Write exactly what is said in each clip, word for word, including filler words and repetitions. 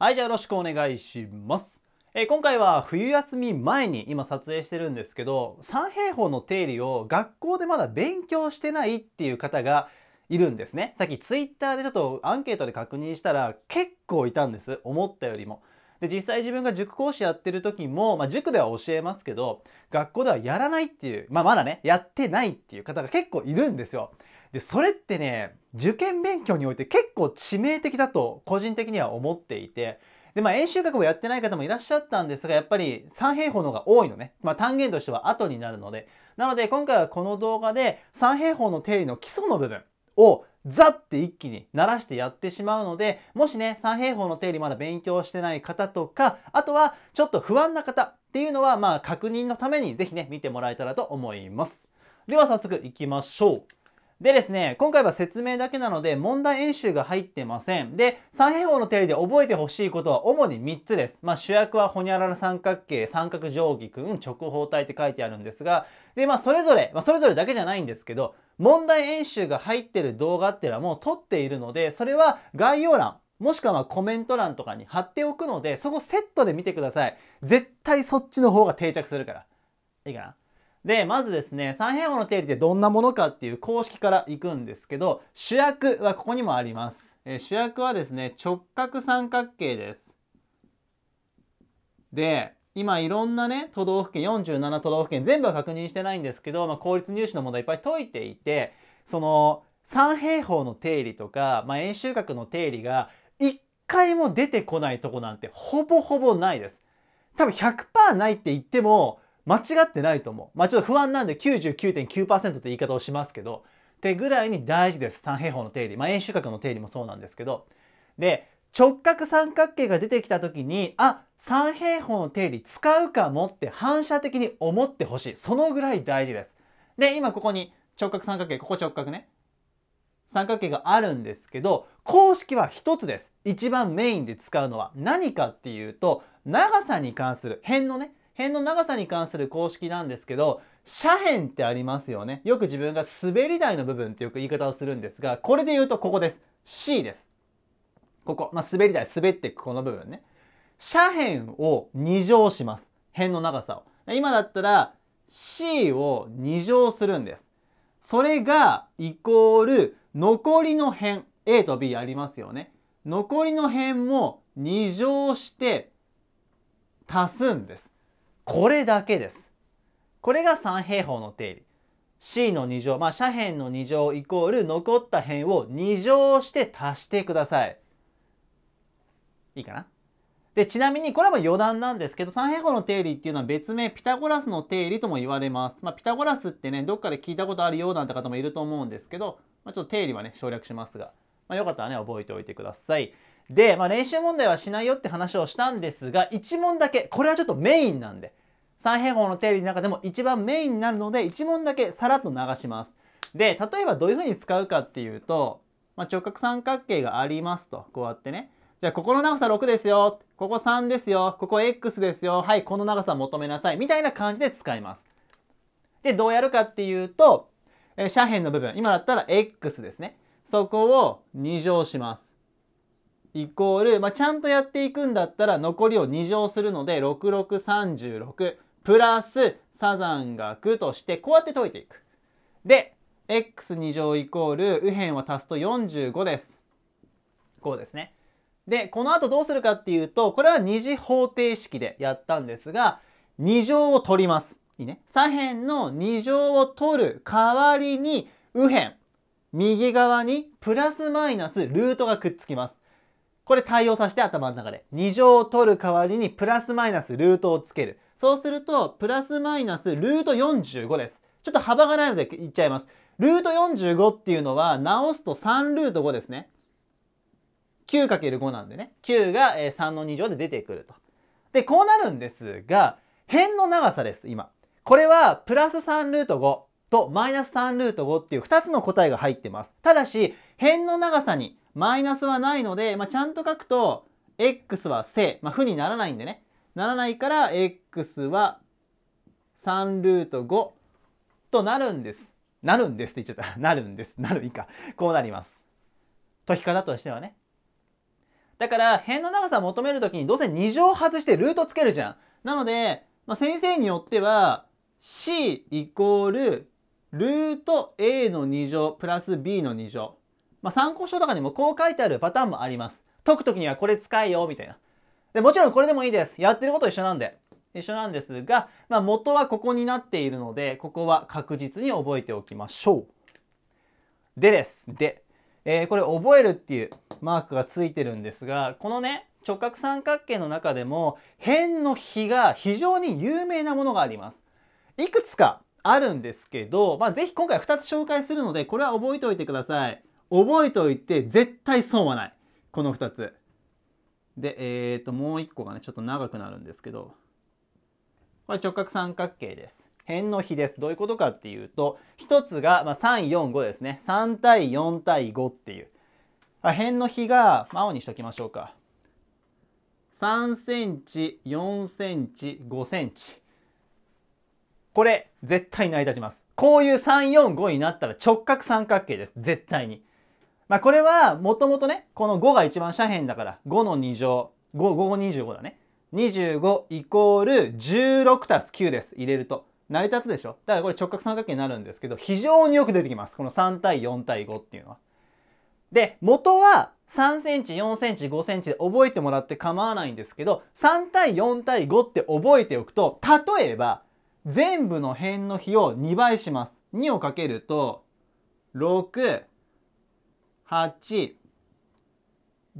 はい、じゃあよろしくお願いします。えー、今回は冬休み前に今撮影してるんですけど、三平方の定理を学校でまだ勉強してないっていう方がいるんですね。さっきツイッターでちょっとアンケートで確認したら結構いたんです。思ったよりも。で、実際自分が塾講師やってる時も、まあ、塾では教えますけど、学校ではやらないっていう、まあ、まだね、やってないっていう方が結構いるんですよ。で、それってね、受験勉強において結構致命的だと個人的には思っていて、で、まあ、演習学をやってない方もいらっしゃったんですが、やっぱり三平方の方が多いのね。まあ、単元としては後になるので。なので、今回はこの動画で三平方の定理の基礎の部分をザッて一気に鳴らしてやってしまうので、もしね、三平方の定理まだ勉強してない方とか、あとはちょっと不安な方っていうのは、まあ、確認のためにぜひね、見てもらえたらと思います。では早速行きましょう。でですね、今回は説明だけなので問題演習が入ってません。で、三平方の定理で覚えてほしいことは主にみっつです。まあ主役はホニャララ三角形、三角定規くん、直方体って書いてあるんですが、で、まあそれぞれ、まあそれぞれだけじゃないんですけど、問題演習が入ってる動画っていうのはもう撮っているので、それは概要欄、もしくはまあコメント欄とかに貼っておくので、そこセットで見てください。絶対そっちの方が定着するから。いいかな？で、まずですね、三平方の定理ってどんなものかっていう公式からいくんですけど、主役はここにもあります。えー、主役はですね、直角三角形です。で、今いろんなね、都道府県、よんじゅうなな都道府県、全部は確認してないんですけど、まあ、公立入試の問題いっぱい解いていて、その、三平方の定理とか、まあ、円周角の定理が一回も出てこないとこなんてほぼほぼないです。多分 ひゃくパーセント ないって言っても、間違ってないと思う。まあちょっと不安なんで きゅうじゅうきゅうてんきゅうパーセント って言い方をしますけど、ってぐらいに大事です。三平方の定理。まあ円周角の定理もそうなんですけど。で、直角三角形が出てきた時に、あ、三平方の定理使うかもって反射的に思ってほしい。そのぐらい大事です。で、今ここに直角三角形、ここ直角ね。三角形があるんですけど、公式は一つです。一番メインで使うのは何かっていうと、長さに関する辺のね、辺の長さに関する公式なんですけど、斜辺ってありますよね。よく自分が滑り台の部分ってよく言い方をするんですが、これで言うとここです。C です。ここ。まあ、滑り台、滑っていくこの部分ね。斜辺をに乗します。辺の長さを。今だったら C をに乗するんです。それがイコール残りの辺。A と B ありますよね。残りの辺もに乗して足すんです。これだけです。これが三平方の定理。C のに乗、まあ斜辺のに乗イコール残った辺をに乗して足してください。いいかな？で、ちなみにこれはもう余談なんですけど、三平方の定理っていうのは別名ピタゴラスの定理とも言われます。まあピタゴラスってね、どっかで聞いたことあるようなんて方もいると思うんですけど、まあ、ちょっと定理はね、省略しますが、まあ、よかったらね、覚えておいてください。で、まあ練習問題はしないよって話をしたんですが、いち問だけ、これはちょっとメインなんで、三平方の定理の中でも一番メインになるので、一問だけさらっと流します。で、例えばどういうふうに使うかっていうと、まあ、直角三角形がありますと、こうやってね。じゃあ、ここの長さろくですよ。ここさんですよ。ここ X ですよ。はい、この長さ求めなさい。みたいな感じで使います。で、どうやるかっていうと、えー、斜辺の部分、今だったら X ですね。そこをに乗します。イコール、まあ、ちゃんとやっていくんだったら残りをに乗するので、ろくろくさんろく。プラスサザンがくとして、こうやって解いていく。で、エックスに 乗イコール、右辺を足すとよんじゅうごです。こうですね。で、この後どうするかっていうと、これは二次方程式でやったんですが、に乗を取ります。いいね。左辺のに乗を取る代わりに、右辺、右側にプラスマイナスルートがくっつきます。これ対応させて頭の中で。に乗を取る代わりにプラスマイナスルートをつける。そうすると、プラスマイナスルートよんじゅうごです。ちょっと幅がないので言っちゃいます。ルートよんじゅうごっていうのは、直すとさんルートごですね。きゅうかけるご なんでね。きゅうがさんのに乗で出てくると。で、こうなるんですが、辺の長さです、今。これは、プラスさんルートごとマイナスさんルートごっていうふたつの答えが入ってます。ただし、辺の長さにマイナスはないので、まあ、ちゃんと書くと、x は正。まあ、負にならないんでね。ならないから、x はさんルートごとなるんです。なるんですって言っちゃった。なるんです。なる以下。こうなります。解き方としてはね。だから辺の長さを求めるときにどうせに乗外してルートつけるじゃん。なので、まあ、先生によっては c イコールルート a のに乗プラス b のに乗。まあ、参考書とかにもこう書いてあるパターンもあります。解くときにはこれ使えよみたいな。でもちろんこれでもいいです。やってること一緒なんで。一緒なんですが、まあ、元はここになっているので、ここは確実に覚えておきましょう。でです。で、えー、これ覚えるっていうマークがついてるんですが、このね、直角三角形の中でも辺の比が非常に有名なものがあります。いくつかあるんですけど、まあ、ぜひ今回ふたつ紹介するので、これは覚えておいてください。覚えておいて絶対損はない。このふたつ。で、えーと、もういっこがね、ちょっと長くなるんですけど、これ直角三角形です。辺の比です。どういうことかっていうと、ひとつが、まあ、さん、よん、ごですね。さん対よん対ごっていう。辺の比が、まあ、青にしときましょうか。さんセンチ、よんセンチ、ごセンチ。これ、絶対成り立ちます。こういうさん、よん、ごになったら直角三角形です。絶対に。まあ、これは、もともとね、このごが一番斜辺だから、ごのに乗。ご、ご、にじゅうごだね。にじゅうごイコールじゅうろくたすきゅうです。入れると。成り立つでしょ。だからこれ直角三角形になるんですけど、非常によく出てきます。このさん対よん対ごっていうのは。で、元はさんセンチ、よんセンチ、ごセンチで覚えてもらって構わないんですけど、さん対よん対ごって覚えておくと、例えば、全部の辺の比をにばいします。にをかけると、ろく、はち、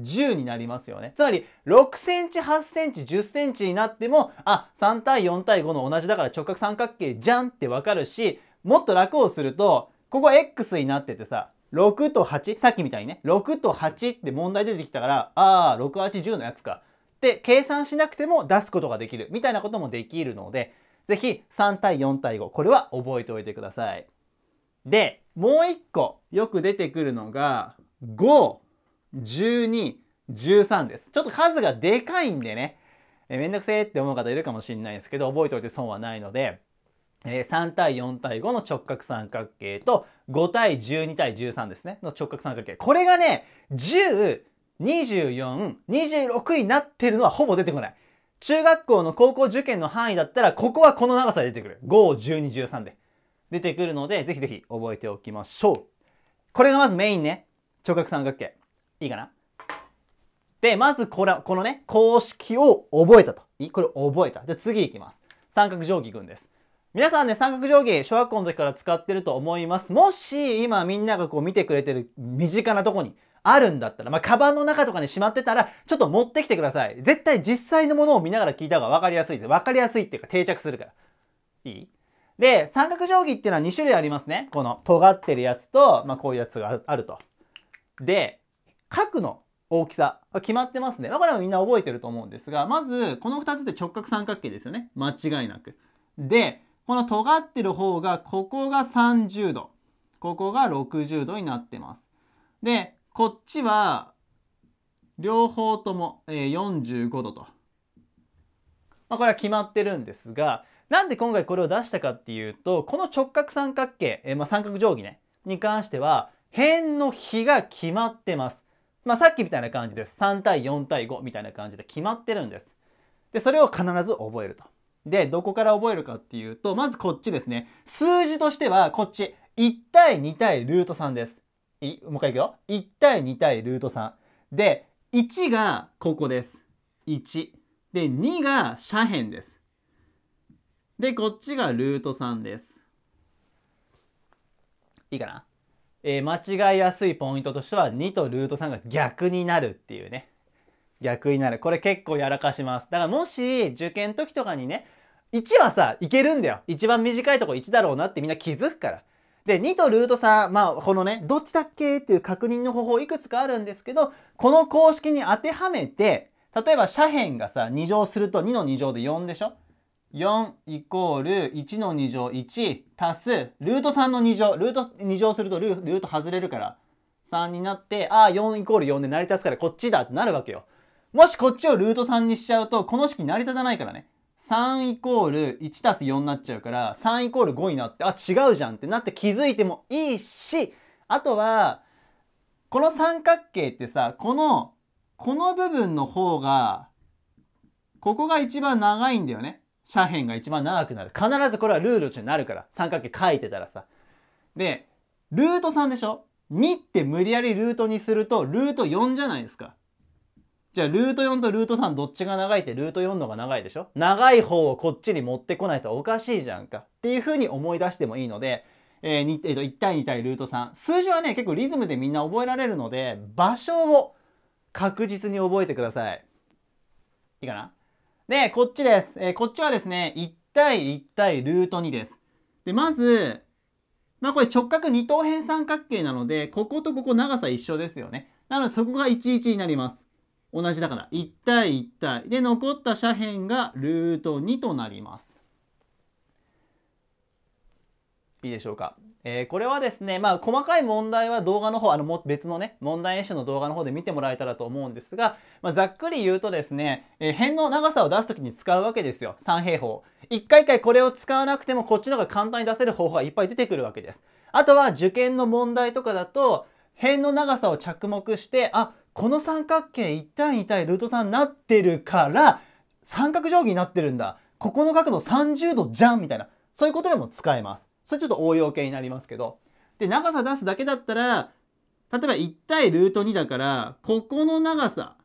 じゅうになりますよね。つまり、ろくセンチ、はちセンチ、じゅっセンチになっても、あ、さん対よん対ごの同じだから直角三角形じゃんってわかるし、もっと楽をすると、ここ X になっててさ、ろくとはち、さっきみたいにね、ろくとはちって問題出てきたから、あー、ろく、はち、じゅうのやつか。で、計算しなくても出すことができる。みたいなこともできるので、ぜひさん対よん対ご。これは覚えておいてください。で、もう一個よく出てくるのが、ご、じゅうに、じゅうさんです。ちょっと数がでかいんでね、えめんどくせーって思う方いるかもしれないんですけど、覚えておいて損はないので、えー、さん対よん対ごの直角三角形とご対じゅうに対じゅうさんですね、の直角三角形。これがね、じゅう、にじゅうよん、にじゅうろくになってるのはほぼ出てこない。中学校の高校受験の範囲だったら、ここはこの長さで出てくる。ご、じゅうに、じゅうさんで出てくるので、ぜひぜひ覚えておきましょう。これがまずメインね。直角三角形。いいかな？で、まずこれ、このね、公式を覚えたと。いい？これ覚えた。で、次いきます。三角定規群です。皆さんね、三角定規、小学校の時から使ってると思います。もし、今みんながこう見てくれてる身近なとこにあるんだったら、まあ、カバンの中とかにしまってたら、ちょっと持ってきてください。絶対実際のものを見ながら聞いた方が分かりやすい。分かりやすいっていうか定着するから。いい？で、三角定規っていうのはに種類ありますね。この尖ってるやつと、まあ、こういうやつがあると。で、角の大きさが決まってますね。これはみんな覚えてると思うんですが、まずこのふたつで直角三角形ですよね。間違いなく。で、この尖ってる方が、ここがさんじゅうど、ここがろくじゅうどになってます。で、こっちは両方ともよんじゅうごどと。まあ、これは決まってるんですが、なんで今回これを出したかっていうと、この直角三角形、えー、まあ三角定規ね、に関しては、辺の比が決まってます。まあ、さっきみたいな感じです。さん対よん対ごみたいな感じで決まってるんです。で、それを必ず覚えると。で、どこから覚えるかっていうと、まずこっちですね。数字としてはこっち。いち対に対ルートさんです。い、もう一回いくよ。いち対に対ルートさん。で、いちがここです。いち。で、にが斜辺です。で、こっちがルートさんです。いいかな？えー、間違いやすいポイントとしてはにとルートさんが逆になるっていうね。逆になる。これ結構やらかします。だからもし受験の時とかにね、いちはさ、いけるんだよ。一番短いとこいちだろうなってみんな気づくから。で、にとルートさん、まあこのね、どっちだっけっていう確認の方法いくつかあるんですけど、この公式に当てはめて、例えば斜辺がさ、に乗するとにのに乗でよんでしょ。よんイコールいちのに乗いち足すルートさんのに乗。ルートに乗するとルート外れるからさんになって、ああよんイコールよんで成り立つからこっちだってなるわけよ。もしこっちをルートさんにしちゃうとこの式成り立たないからね。さんイコールいち足すよんになっちゃうからさんイコールごになって、あ違うじゃんってなって気づいてもいいし、あとはこの三角形ってさ、このこの部分の方が、ここが一番長いんだよね。斜辺が一番長くなる。必ずこれはルールとしてなるから。三角形書いてたらさ。で、ルートさんでしょ ?に って無理やりルートにすると、ルートよんじゃないですか。じゃあ、ルートよんとルートさんどっちが長いって、ルートよんの方が長いでしょ?長い方をこっちに持ってこないとおかしいじゃんか。っていう風に思い出してもいいので、えー、えーと、いち対に対ルートさん。数字はね、結構リズムでみんな覚えられるので、場所を確実に覚えてください。いいかな?で、こっちです。えー、こっちはですね、いち対いち対ルートにです。で、まず、まあこれ直角二等辺三角形なので、こことここ長さ一緒ですよね。なのでそこがいちいちになります。同じだから。いち対いち対。で、残った斜辺がルートにとなります。いいでしょうか。えー、これはですね、まあ細かい問題は動画の方、あのも別のね、問題演習の動画の方で見てもらえたらと思うんですが、まあ、ざっくり言うとですね、えー、辺の長さを出すときに使うわけですよ。三平方。一回一回これを使わなくてもこっちの方が簡単に出せる方法がいっぱい出てくるわけです。あとは受験の問題とかだと、辺の長さを着目して、あ、この三角形いち対に対ルートさんになってるから、三角定規になってるんだ。ここの角度さんじゅうどじゃんみたいな。そういうことでも使えます。それちょっと応用系になりますけど。で、長さ出すだけだったら、例えばいち対ルートにだから、ここの長さ。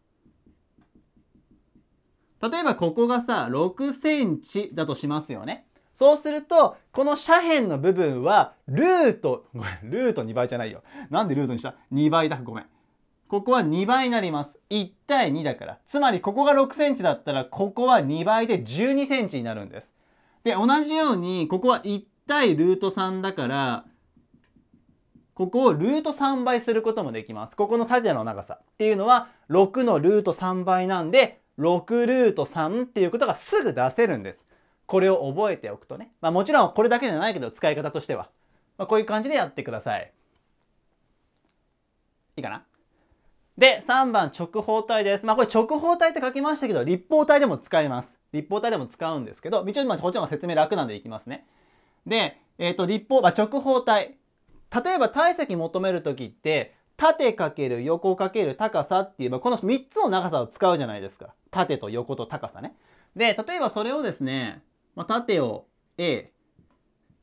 例えばここがさ、ろくセンチだとしますよね。そうすると、この斜辺の部分は、ルート、ごめん、ルートにばいじゃないよ。なんでルートにした ?に 倍だ、ごめん。ここはにばいになります。いち対にだから。つまり、ここがろくセンチだったら、ここはにばいでじゅうにセンチになるんです。で、同じように、ここはいち対ルートさんだから、ここをルートさんばいすることもできます。ここの縦の長さっていうのは、ろくのルートさんばいなんで、ろくルートさんっていうことがすぐ出せるんです。これを覚えておくとね。まあもちろんこれだけじゃないけど、使い方としては。まあ、こういう感じでやってください。いいかな?で、さんばん直方体です。まあこれ直方体って書きましたけど、立方体でも使います。立方体でも使うんですけど、一応今こっちの方が説明楽なんでいきますね。で、えっと、立方、まあ、直方体。例えば体積求めるときって、縦×横×高さっていう、まあ、このみっつの長さを使うじゃないですか。縦と横と高さね。で、例えばそれをですね、まあ、縦を A、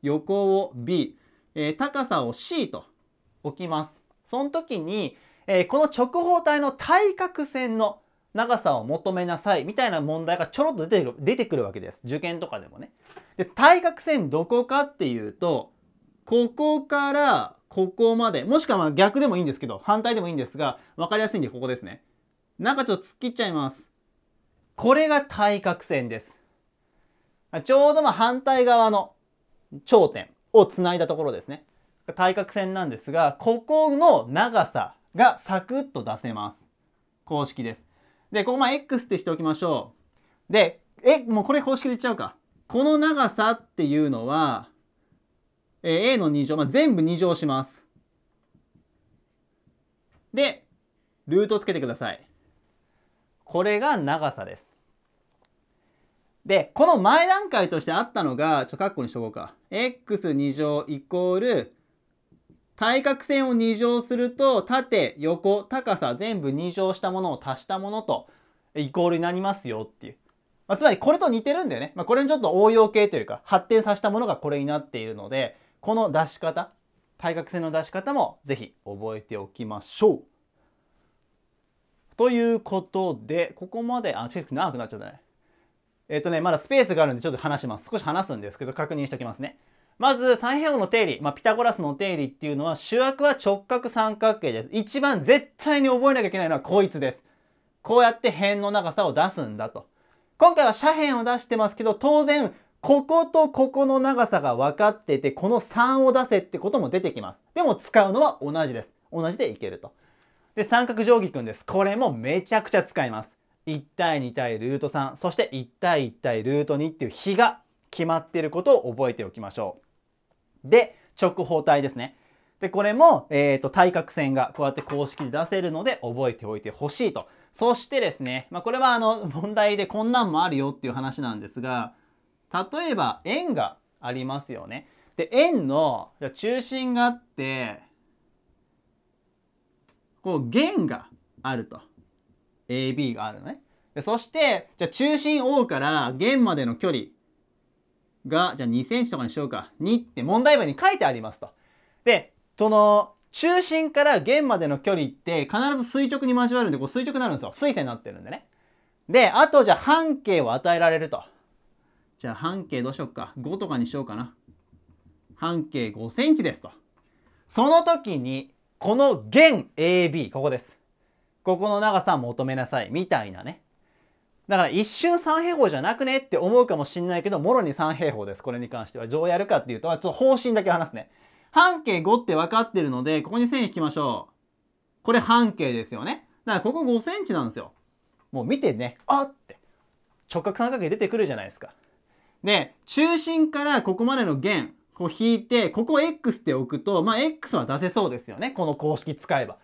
横を B、えー、高さを C と置きます。その時に、えー、この直方体の対角線の長さを求めなさいみたいな問題がちょろっと出てくる、出てくるわけです。受験とかでもね。で、対角線どこかっていうと、ここからここまで、もしくはまあ逆でもいいんですけど、反対でもいいんですが、わかりやすいんでここですね。中ちょっと突っ切っちゃいます。これが対角線です。ちょうどまあ反対側の頂点をつないだところですね。対角線なんですが、ここの長さがサクッと出せます。公式です。で、ここまあ X ってしておきましょう。で、え、もうこれ公式で言っちゃうか。この長さっていうのは、えー、A のに乗、まあ、全部に乗します。で、ルートをつけてください。これが長さです。で、この前段階としてあったのが、ちょ、カッコにしとこうか。エックスに 乗イコール、対角線をに乗すると、縦、横、高さ、全部に乗したものを足したものと、イコールになりますよっていう。まあ、つまりこれと似てるんだよね。まあ、これにちょっと応用系というか、発展させたものがこれになっているので、この出し方、対角線の出し方もぜひ覚えておきましょう。ということで、ここまで、あ、ちょっと長くなっちゃったね。えっとね、まだスペースがあるんでちょっと話します。少し話すんですけど、確認しておきますね。まず、三平方の定理、まあ、ピタゴラスの定理っていうのは、主役は直角三角形です。一番絶対に覚えなきゃいけないのはこいつです。こうやって辺の長さを出すんだと。今回は斜辺を出してますけど、当然、こことここの長さが分かってて、このさんを出せってことも出てきます。でも使うのは同じです。同じでいけると。で、三角定規くんです。これもめちゃくちゃ使います。いち対に対ルートさん、そしていち対いち対ルートにっていう比が決まっていることを覚えておきましょう。で、直方体ですね。で、これも、えっと、対角線がこうやって公式で出せるので覚えておいてほしいと。そしてですね、まあ、これはあの、問題でこんなんもあるよっていう話なんですが、例えば円がありますよね。で、円の中心があって、こう、弦があると。エービー があるのね。でそしてじゃあ中心 O から弦までの距離がじゃあ にセンチ とかにしようか。にって問題文に書いてありますと。でその中心から弦までの距離って必ず垂直に交わるんで、こう垂直になるんですよ。垂線になってるんでね。であとじゃあ半径を与えられると。じゃあ半径どうしよっか。ごとかにしようかな。半径 ごセンチ ですと。その時にこの弦 エービー、 ここです。ここの長さを求めなさいみたいなね。だから一瞬三平方じゃなくねって思うかもしんないけど、もろに三平方です。これに関してはどうやるかっていうと、ちょっと方針だけ話すね。半径ごって分かってるので、ここに線引きましょう。これ半径ですよね。だからここ ごセンチ なんですよ。もう見てね、あって。直角三角形出てくるじゃないですか。で中心からここまでの弦こう引いて、ここを X って置くと、まあ X は出せそうですよね。この公式使えば。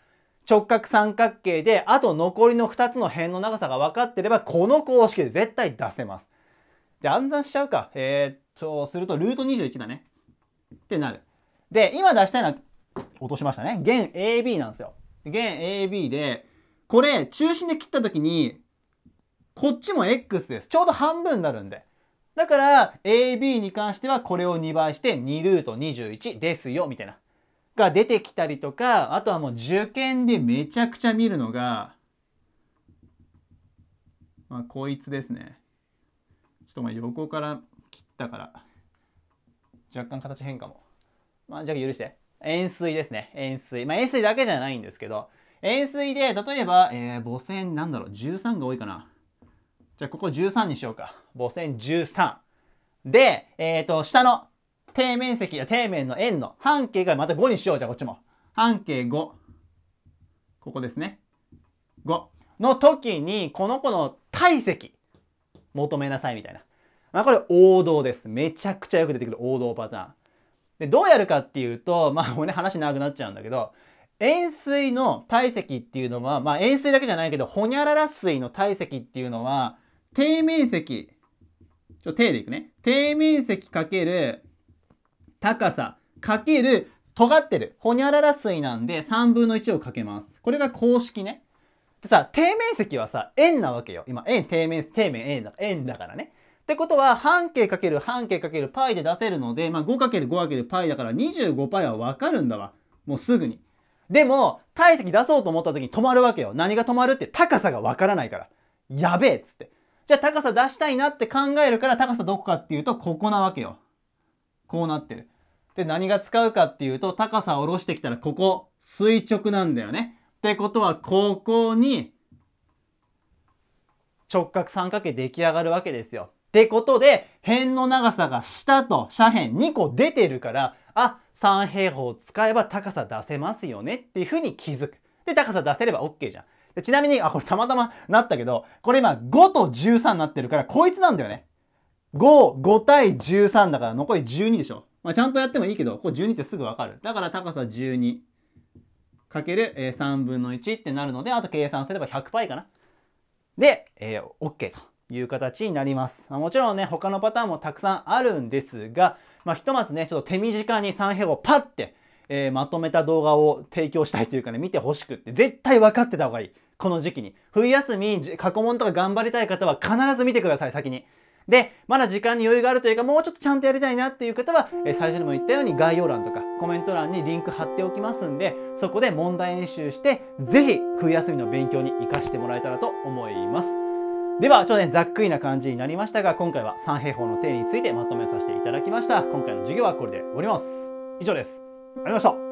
直角三角形で、あと残りのふたつの辺の長さが分かってれば、この公式で絶対出せます。で、暗算しちゃうか。えー、そうすると、ルートにじゅういちだね。ってなる。で、今出したいのは、落としましたね。弦 エービー なんですよ。弦 エービー で、これ、中心で切った時に、こっちも X です。ちょうど半分になるんで。だから エービー に関してはこれをにばいしてにルートにじゅういちですよみたいなが出てきたりとか、あとはもう受験でめちゃくちゃ見るのが、まあこいつですね。ちょっとまあ横から切ったから若干形変化も、まあじゃあ許して。円錐ですね。円錐、まあ円錐だけじゃないんですけど、円錐で例えば、えー、母線なんだろう、じゅうさんが多いかな。じゃあここじゅうさんにしようか。母線じゅうさん。で、えっと、下の底面積や底面の円の半径がまたごにしよう。じゃあこっちも。半径ご。ここですね。ご。の時に、この子の体積求めなさいみたいな。まあこれ王道です。めちゃくちゃよく出てくる王道パターン。で、どうやるかっていうと、まあもうね話長くなっちゃうんだけど、円錐の体積っていうのは、まあ円錐だけじゃないけど、ホニャララ錐の体積っていうのは、底面積、ちょっと底でいくね。底面積かける高さかける尖ってるホニャララ錐なんでさんぶんのいちをかけます。これが公式ね。でさ、底面積はさ、円なわけよ。今、円、底面、底面、円だ、円だからね。ってことは、半径かける半径かけるパイで出せるので、まあ ごかけるごかける パイだからにじゅうごパイはわかるんだわ。もうすぐに。でも、体積出そうと思った時に止まるわけよ。何が止まるって、高さがわからないから。やべえっつって。じゃあ高さ出したいなって考えるから、高さどこかっていうとここなわけよ。こうなってる。で、何が使うかっていうと、高さを下ろしてきたらここ垂直なんだよね。ってことはここに直角三角形出来上がるわけですよ。ってことで辺の長さが下と斜辺にこ出てるから、あ、三平方を使えば高さ出せますよねっていうふうに気づく。で、高さ出せれば OK じゃん。ちなみに、あ、これたまたまなったけど、これ今ごとじゅうさんになってるから、こいつなんだよね。ご、ごたいじゅうさんだから残りじゅうにでしょ。まあ、ちゃんとやってもいいけど、これじゅうにってすぐわかる。だから高さじゅうにかけるさんぶんのいちってなるので、あと計算すればひゃくパイかな。で、えー、OK という形になります。まあ、もちろんね、他のパターンもたくさんあるんですが、まあ、ひとまずね、ちょっと手短に三平方パッて、えー、まとめた動画を提供したいというかね、見てほしくって、絶対分かってた方がいい。この時期に。冬休み、過去問とか頑張りたい方は必ず見てください、先に。で、まだ時間に余裕があるというか、もうちょっとちゃんとやりたいなっていう方は、えー、最初にも言ったように概要欄とかコメント欄にリンク貼っておきますんで、そこで問題演習して、ぜひ冬休みの勉強に活かしてもらえたらと思います。では、ちょっとね、ざっくりな感じになりましたが、今回は三平方の定理についてまとめさせていただきました。今回の授業はこれで終わります。以上です。ありがとうございました。